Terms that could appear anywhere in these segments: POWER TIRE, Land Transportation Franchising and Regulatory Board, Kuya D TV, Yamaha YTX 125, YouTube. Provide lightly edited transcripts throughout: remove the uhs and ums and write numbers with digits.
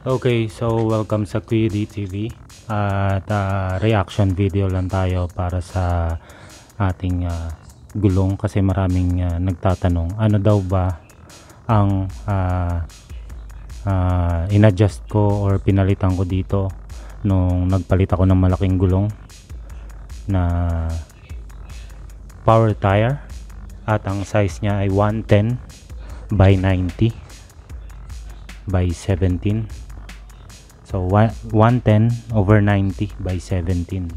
Okay, so welcome sa Kuya D TV at reaction video lang tayo para sa ating gulong kasi maraming nagtatanong ano daw ba ang inadjust ko or pinalitan ko dito nung nagpalit ako ng malaking gulong na power tire at ang size niya ay 110 by 90 by 17. So 110/90 by 17.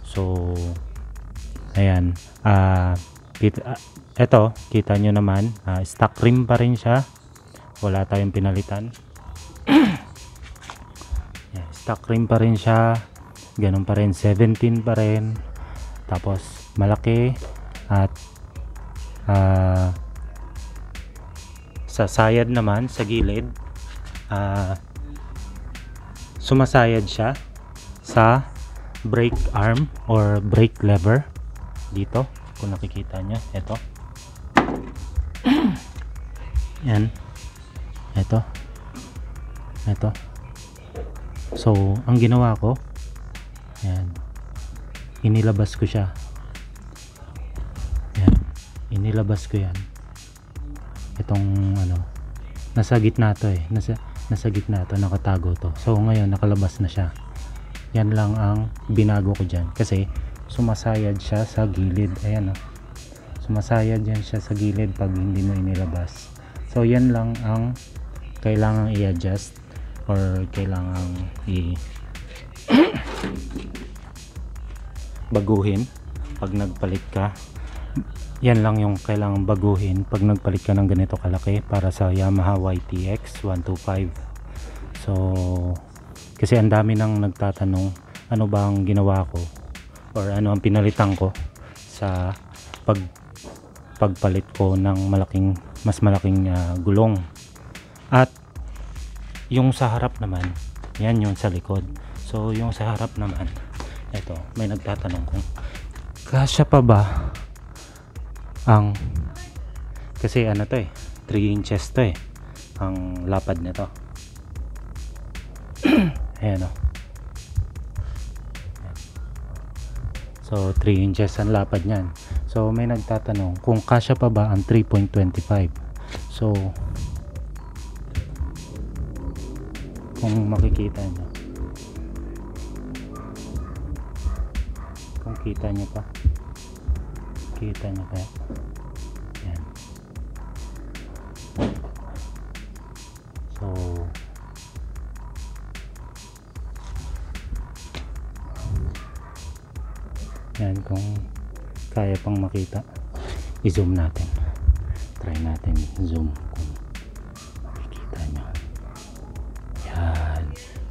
So ayan, eto kita nyo naman, stock rim pa rin siya, wala tayong pinalitan. Yeah, stock rim pa rin siya, ganun pa rin, 17 pa rin, tapos malaki at sa sayad naman sa gilid, sumasayad siya sa brake arm or brake lever dito kung nakikita nyo, ito. Yan, ito. So ang ginawa ko, yan, inilabas ko siya, yan, inilabas ko yan, itong ano, nasa gitna to eh, nasa gitna ito, nakatago to. So ngayon nakalabas na siya. Yan lang ang binago ko dyan kasi sumasayad siya sa gilid. Ayan, oh. Sumasayad yan siya sa gilid pag hindi mo inilabas. So yan lang ang kailangang i-adjust or kailangang baguhin pag nagpalit ka. Yan lang yung kailangang baguhin pag nagpalit ka ng ganito kalaki para sa Yamaha YTX 125. So kasi ang dami nang nagtatanong ano ba ang ginawa ko or ano ang pinalitan ko sa pagpalit ko ng mas malaking gulong. At yung sa harap naman, yan yung sa likod. So yung sa harap naman, eto, may nagtatanong kung kasya pa ba ang, kasi ano to eh, 3 inches to eh ang lapad nito. Ayan, oh. So 3 inches ang lapad nyan. So may nagtatanong kung kasya pa ba ang 3.25. So kung makikita nyo, kung kita nyo pa, kita nyo kaya, yan. So yan, kung kaya pang makita, i-zoom natin, try natin zoom kung makikita nyo. Yan,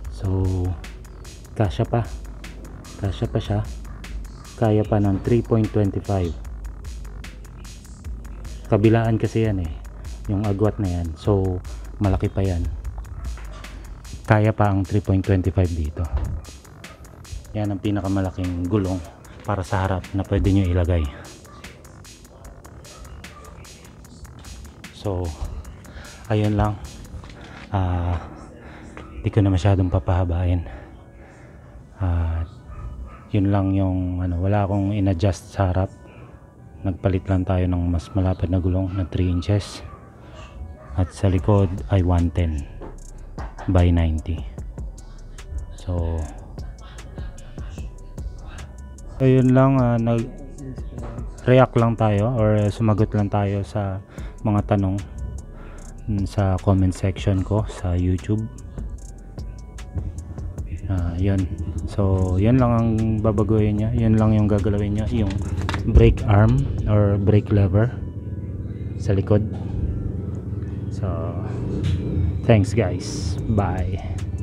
so kasya pa siya, kaya pa ng 3.25. kabilaan kasi yan eh, yung agwat na yan, so malaki pa yan, kaya pa ang 3.25 dito. Yan ang pinakamalaking gulong para sa harap na pwede nyo ilagay. So ayun lang, di ko na masyadong papahabain. Yun lang yung ano, wala akong inadjust sa harap. Nagpalit lang tayo ng mas malapad na gulong na 3 inches at sa likod ay 110 by 90. So ayun lang, nag-react lang tayo or sumagot lang tayo sa mga tanong sa comment section ko sa YouTube. Yun, so yun lang ang babaguhin nyo, yun lang yung gagalawin nyo, yung brake arm or brake lever sa likod. So thanks guys, bye.